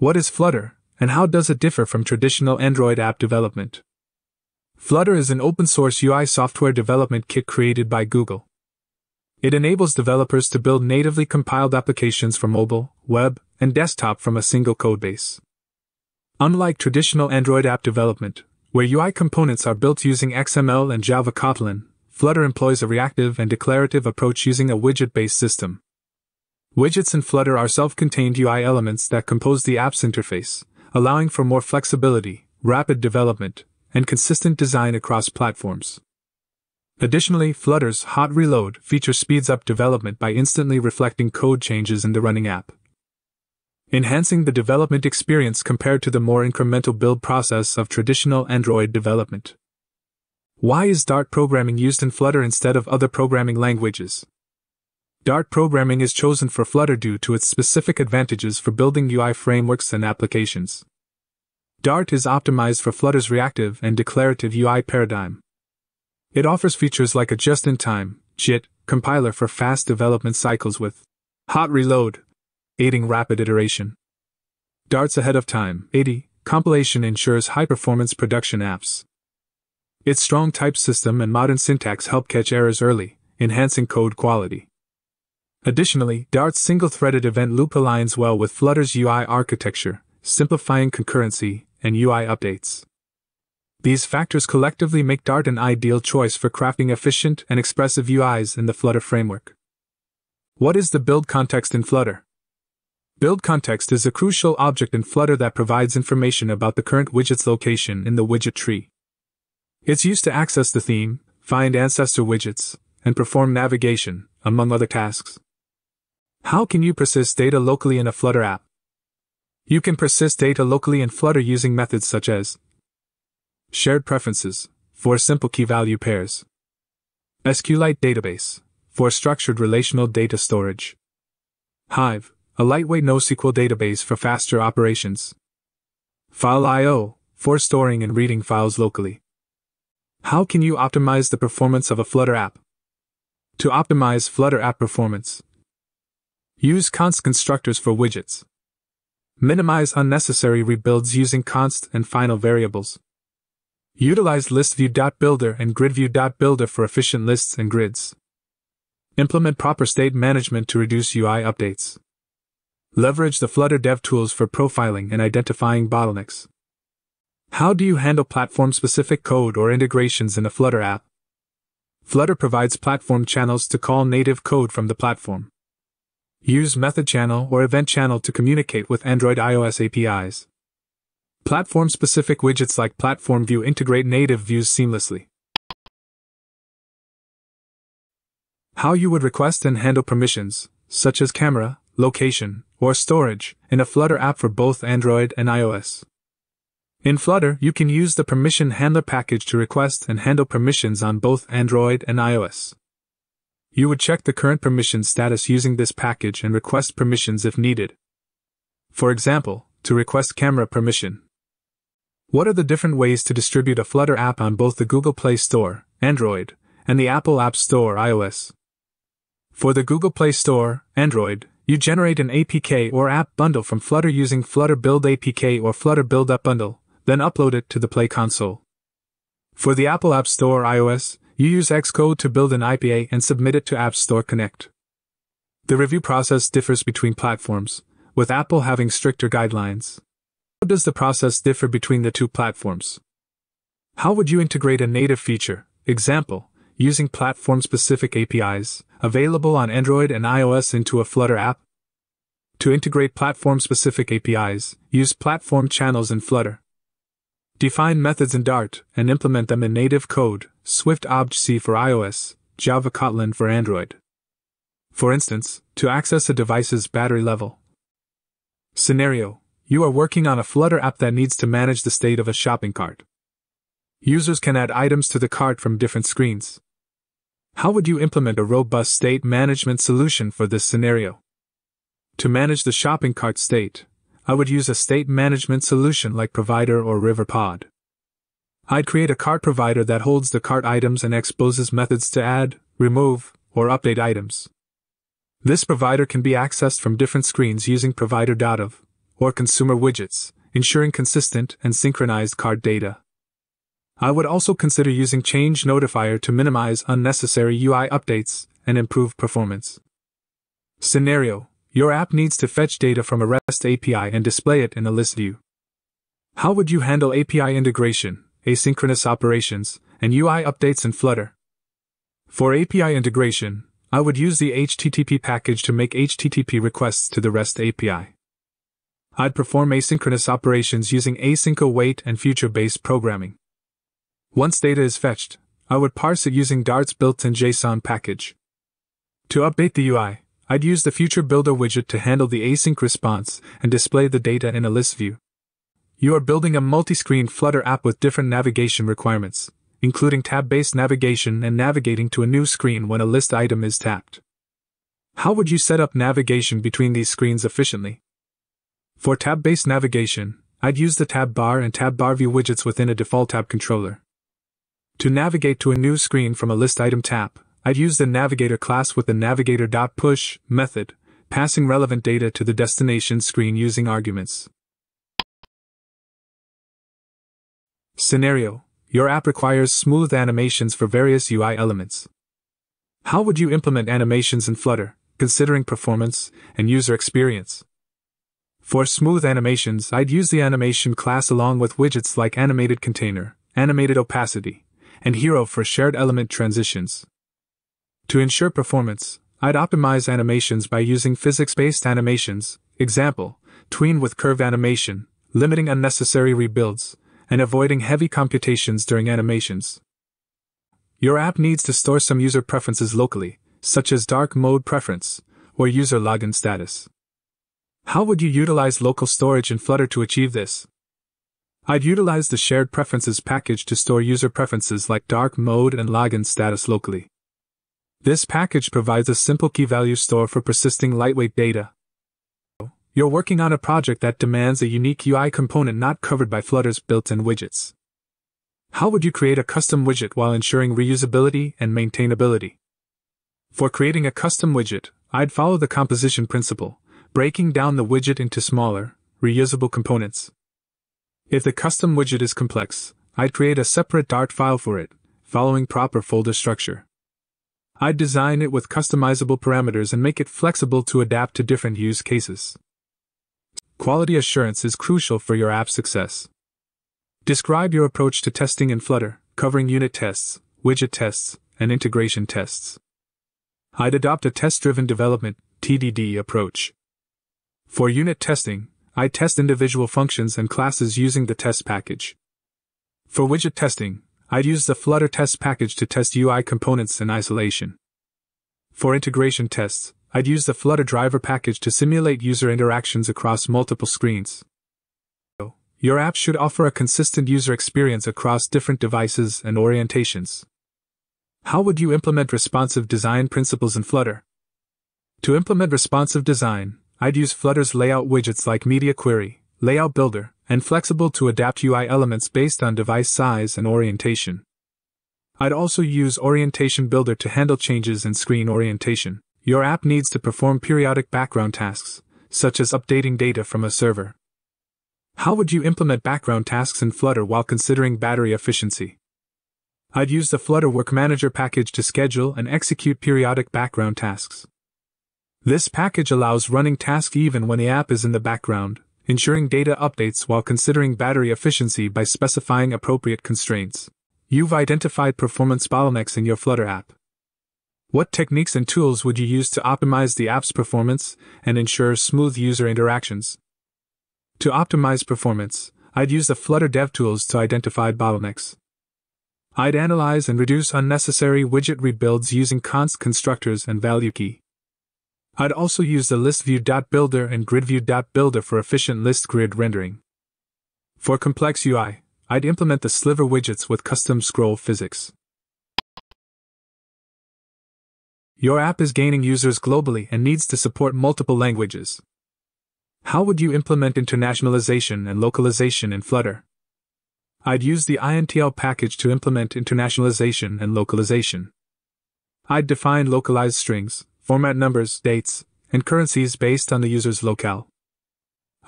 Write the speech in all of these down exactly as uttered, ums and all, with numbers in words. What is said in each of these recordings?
What is Flutter, and how does it differ from traditional Android app development? Flutter is an open-source U I software development kit created by Google. It enables developers to build natively compiled applications for mobile, web, and desktop from a single codebase. Unlike traditional Android app development, where U I components are built using X M L and Java Kotlin, Flutter employs a reactive and declarative approach using a widget-based system. Widgets in Flutter are self-contained U I elements that compose the app's interface, allowing for more flexibility, rapid development, and consistent design across platforms. Additionally, Flutter's Hot Reload feature speeds up development by instantly reflecting code changes in the running app, enhancing the development experience compared to the more incremental build process of traditional Android development. Why is Dart programming used in Flutter instead of other programming languages? Dart programming is chosen for Flutter due to its specific advantages for building U I frameworks and applications. Dart is optimized for Flutter's reactive and declarative U I paradigm. It offers features like a just-in-time (J I T) compiler for fast development cycles with hot reload, aiding rapid iteration. Dart's ahead-of-time (A D) compilation ensures high-performance production apps. Its strong type system and modern syntax help catch errors early, enhancing code quality. Additionally, Dart's single-threaded event loop aligns well with Flutter's U I architecture, simplifying concurrency and U I updates. These factors collectively make Dart an ideal choice for crafting efficient and expressive U Is in the Flutter framework. What is the build context in Flutter? Build context is a crucial object in Flutter that provides information about the current widget's location in the widget tree. It's used to access the theme, find ancestor widgets, and perform navigation, among other tasks. How can you persist data locally in a Flutter app? You can persist data locally in Flutter using methods such as shared preferences, for simple key-value pairs, SQLite database, for structured relational data storage, Hive, a lightweight NoSQL database for faster operations, File I O, for storing and reading files locally. How can you optimize the performance of a Flutter app? To optimize Flutter app performance, use const constructors for widgets. Minimize unnecessary rebuilds using const and final variables. Utilize ListView.Builder and GridView.Builder for efficient lists and grids. Implement proper state management to reduce U I updates. Leverage the Flutter DevTools for profiling and identifying bottlenecks. How do you handle platform-specific code or integrations in a Flutter app? Flutter provides platform channels to call native code from the platform. Use method channel or event channel to communicate with Android iOS A P Is. Platform-specific widgets like Platform View integrate native views seamlessly. How you would request and handle permissions, such as camera, location, or storage, in a Flutter app for both Android and iOS. In Flutter, you can use the Permission Handler package to request and handle permissions on both Android and iOS. You would check the current permission status using this package and request permissions if needed. For example, to request camera permission. What are the different ways to distribute a Flutter app on both the Google Play Store, Android, and the Apple App Store, iOS? For the Google Play Store, Android, you generate an A P K or app bundle from Flutter using Flutter Build A P K or Flutter Build App Bundle, then upload it to the Play console. For the Apple App Store iOS, you use Xcode to build an I P A and submit it to App Store Connect. The review process differs between platforms, with Apple having stricter guidelines. How does the process differ between the two platforms? How would you integrate a native feature, example, using platform-specific A P Is, available on Android and iOS into a Flutter app? To integrate platform-specific A P Is, use platform channels in Flutter. Define methods in Dart and implement them in native code, SwiftObjC for iOS, Java Kotlin for Android. For instance, to access a device's battery level. Scenario: you are working on a Flutter app that needs to manage the state of a shopping cart. Users can add items to the cart from different screens. How would you implement a robust state management solution for this scenario? To manage the shopping cart state, I would use a state management solution like Provider or RiverPod. I'd create a cart provider that holds the cart items and exposes methods to add, remove, or update items. This provider can be accessed from different screens using provider.of or consumer widgets, ensuring consistent and synchronized card data. I would also consider using Change Notifier to minimize unnecessary U I updates and improve performance. Scenario: your app needs to fetch data from a REST A P I and display it in a list view. How would you handle A P I integration, asynchronous operations, and U I updates in Flutter? For A P I integration, I would use the H T T P package to make H T T P requests to the REST A P I. I'd perform asynchronous operations using async await and future-based programming. Once data is fetched, I would parse it using Dart's built-in JSON package. To update the U I, I'd use the Future Builder widget to handle the async response and display the data in a list view. You are building a multi-screen Flutter app with different navigation requirements, including tab-based navigation and navigating to a new screen when a list item is tapped. How would you set up navigation between these screens efficiently? For tab-based navigation, I'd use the tab bar and tab bar view widgets within a default tab controller. To navigate to a new screen from a list item tap, I'd use the navigator class with the navigator.push method, passing relevant data to the destination screen using arguments. Scenario: your app requires smooth animations for various U I elements. How would you implement animations in Flutter, considering performance and user experience? For smooth animations, I'd use the animation class along with widgets like animated container, animated opacity, and hero for shared element transitions. To ensure performance, I'd optimize animations by using physics-based animations, example, tween with curve animation, limiting unnecessary rebuilds, and avoiding heavy computations during animations. Your app needs to store some user preferences locally, such as dark mode preference, or user login status. How would you utilize local storage in Flutter to achieve this? I'd utilize the Shared Preferences package to store user preferences like dark mode and login status locally. This package provides a simple key-value store for persisting lightweight data. You're working on a project that demands a unique U I component not covered by Flutter's built-in widgets. How would you create a custom widget while ensuring reusability and maintainability? For creating a custom widget, I'd follow the composition principle, breaking down the widget into smaller, reusable components. If the custom widget is complex, I'd create a separate Dart file for it, following proper folder structure. I'd design it with customizable parameters and make it flexible to adapt to different use cases. Quality assurance is crucial for your app's success. Describe your approach to testing in Flutter, covering unit tests, widget tests, and integration tests. I'd adopt a test-driven development (T D D) approach. For unit testing, I'd test individual functions and classes using the test package. For widget testing, I'd use the Flutter test package to test U I components in isolation. For integration tests, I'd use the Flutter driver package to simulate user interactions across multiple screens. Your app should offer a consistent user experience across different devices and orientations. How would you implement responsive design principles in Flutter? To implement responsive design, I'd use Flutter's layout widgets like Media Query, Layout Builder, and Flexible to adapt U I elements based on device size and orientation. I'd also use Orientation Builder to handle changes in screen orientation. Your app needs to perform periodic background tasks, such as updating data from a server. How would you implement background tasks in Flutter while considering battery efficiency? I'd use the Flutter Work Manager package to schedule and execute periodic background tasks. This package allows running tasks even when the app is in the background, ensuring data updates while considering battery efficiency by specifying appropriate constraints. You've identified performance bottlenecks in your Flutter app. What techniques and tools would you use to optimize the app's performance and ensure smooth user interactions? To optimize performance, I'd use the Flutter DevTools to identify bottlenecks. I'd analyze and reduce unnecessary widget rebuilds using const constructors and value key. I'd also use the ListView.Builder and GridView.Builder for efficient list grid rendering. For complex U I, I'd implement the Sliver widgets with custom scroll physics. Your app is gaining users globally and needs to support multiple languages. How would you implement internationalization and localization in Flutter? I'd use the I N T L package to implement internationalization and localization. I'd define localized strings, format numbers, dates, and currencies based on the user's locale.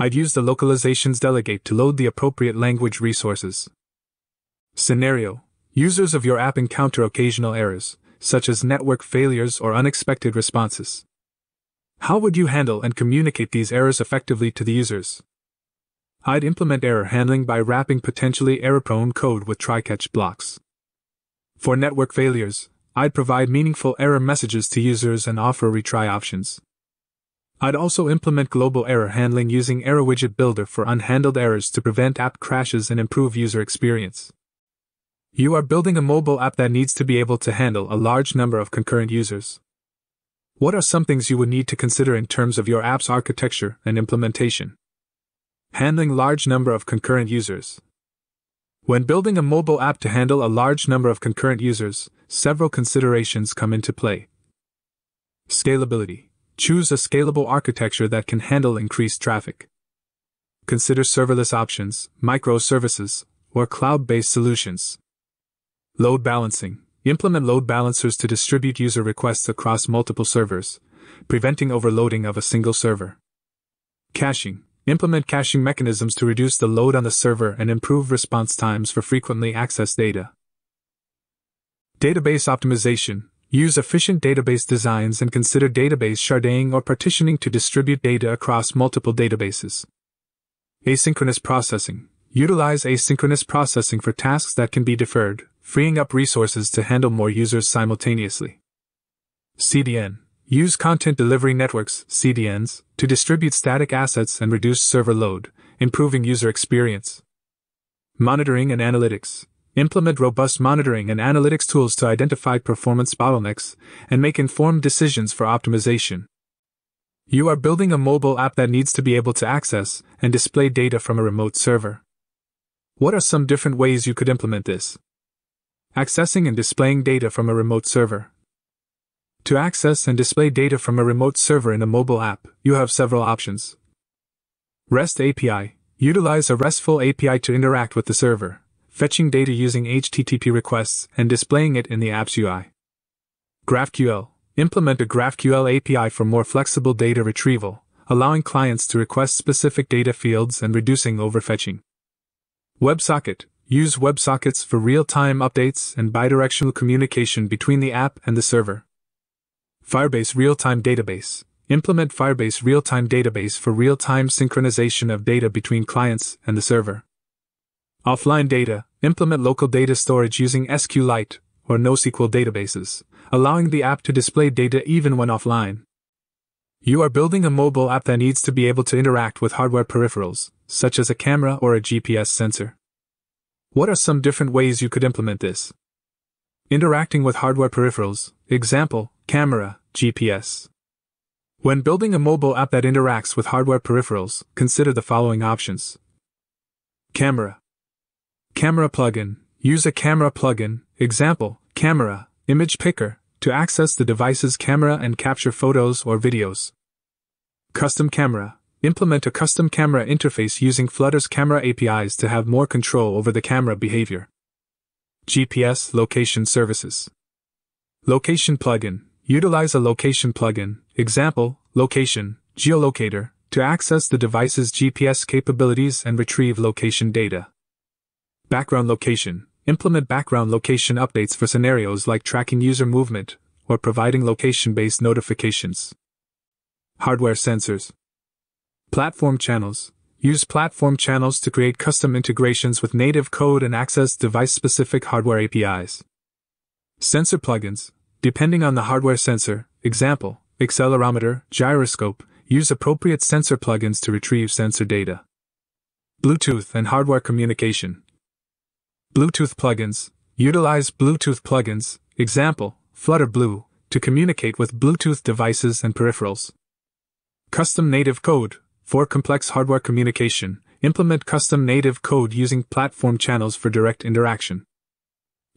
I'd use the localizations delegate to load the appropriate language resources. Scenario: users of your app encounter occasional errors, such as network failures or unexpected responses. How would you handle and communicate these errors effectively to the users? I'd implement error handling by wrapping potentially error-prone code with try-catch blocks. For network failures, I'd provide meaningful error messages to users and offer retry options. I'd also implement global error handling using Error Widget Builder for unhandled errors to prevent app crashes and improve user experience. You are building a mobile app that needs to be able to handle a large number of concurrent users. What are some things you would need to consider in terms of your app's architecture and implementation? Handling large number of concurrent users. When building a mobile app to handle a large number of concurrent users, several considerations come into play. Scalability. Choose a scalable architecture that can handle increased traffic. Consider serverless options, microservices, or cloud-based solutions. Load balancing. Implement load balancers to distribute user requests across multiple servers, preventing overloading of a single server. Caching. Implement caching mechanisms to reduce the load on the server and improve response times for frequently accessed data. Database optimization. Use efficient database designs and consider database sharding or partitioning to distribute data across multiple databases. Asynchronous processing. Utilize asynchronous processing for tasks that can be deferred, freeing up resources to handle more users simultaneously. C D N. Use content delivery networks, C D Ns, to distribute static assets and reduce server load, improving user experience. Monitoring and analytics. Implement robust monitoring and analytics tools to identify performance bottlenecks and make informed decisions for optimization. You are building a mobile app that needs to be able to access and display data from a remote server. What are some different ways you could implement this? Accessing and displaying data from a remote server. To access and display data from a remote server in a mobile app, you have several options. REST A P I. Utilize a RESTful A P I to interact with the server, fetching data using H T T P requests and displaying it in the app's U I. GraphQL. Implement a GraphQL A P I for more flexible data retrieval, allowing clients to request specific data fields and reducing overfetching. WebSocket. Use WebSockets for real-time updates and bidirectional communication between the app and the server. Firebase Real-Time Database. Implement Firebase Real-Time Database for real-time synchronization of data between clients and the server. Offline data. Implement local data storage using SQLite or NoSQL databases, allowing the app to display data even when offline. You are building a mobile app that needs to be able to interact with hardware peripherals, such as a camera or a G P S sensor. What are some different ways you could implement this? Interacting with hardware peripherals, example, camera, G P S. When building a mobile app that interacts with hardware peripherals, consider the following options. Camera. Camera plugin. Use a camera plugin, example, camera, image picker, to access the device's camera and capture photos or videos. Custom camera. Implement a custom camera interface using Flutter's camera A P Is to have more control over the camera behavior. G P S location services. Location plugin. Utilize a location plugin, example, location, geolocator, to access the device's G P S capabilities and retrieve location data. Background location. Implement background location updates for scenarios like tracking user movement or providing location-based notifications. Hardware sensors. Platform channels. Use platform channels to create custom integrations with native code and access device-specific hardware A P Is. Sensor plugins. Depending on the hardware sensor, example, accelerometer, gyroscope, use appropriate sensor plugins to retrieve sensor data. Bluetooth and hardware communication. Bluetooth plugins. Utilize Bluetooth plugins, example, Flutter Blue, to communicate with Bluetooth devices and peripherals. Custom native code. For complex hardware communication, implement custom native code using platform channels for direct interaction.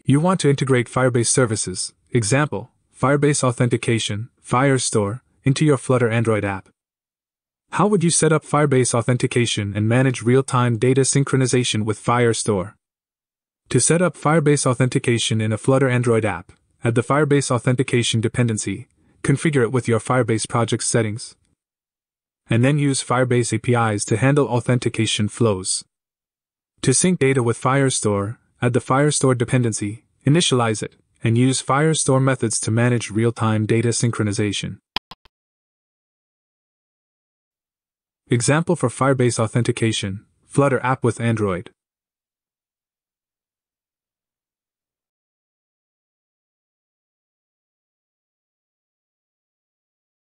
You want to integrate Firebase services, example, Firebase Authentication, Firestore, into your Flutter Android app. How would you set up Firebase Authentication and manage real-time data synchronization with Firestore? To set up Firebase Authentication in a Flutter Android app, add the Firebase Authentication dependency, configure it with your Firebase project settings. and then use Firebase A P Is to handle authentication flows. To sync data with Firestore, add the Firestore dependency, initialize it, and use Firestore methods to manage real-time data synchronization. Example for Firebase authentication, Flutter app with Android.